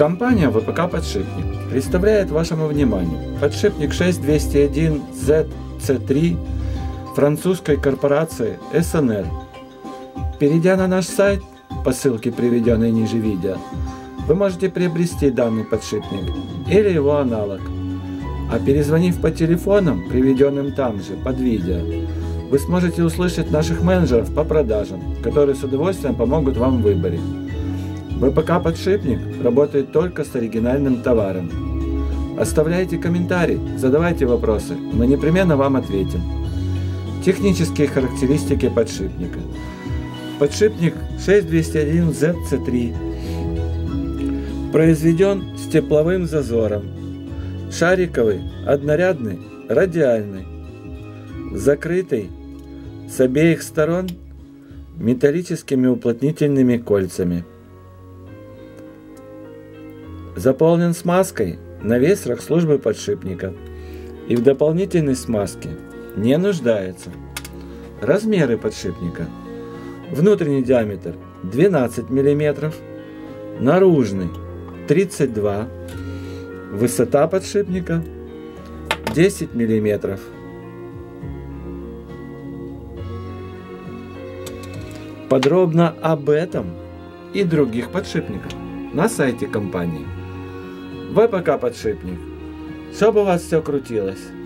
Компания ВПК Подшипник представляет вашему вниманию подшипник 6201 ZC3 французской корпорации SNR. Перейдя на наш сайт по ссылке, приведенной ниже видео, вы можете приобрести данный подшипник или его аналог, а перезвонив по телефонам, приведенным там же под видео, вы сможете услышать наших менеджеров по продажам, которые с удовольствием помогут вам в выборе. ВПК Подшипник работает только с оригинальным товаром. Оставляйте комментарий, задавайте вопросы, мы непременно вам ответим. Технические характеристики подшипника. Подшипник 6201ZC3 произведен с тепловым зазором. Шариковый, однорядный, радиальный. Закрытый с обеих сторон металлическими уплотнительными кольцами. Заполнен смазкой на весрах службы подшипника и в дополнительной смазке не нуждается. Размеры подшипника. Внутренний диаметр 12 мм, наружный 32 мм, высота подшипника 10 мм. Подробно об этом и других подшипниках на сайте компании. ВПК Подшипник. Чтобы у вас все крутилось.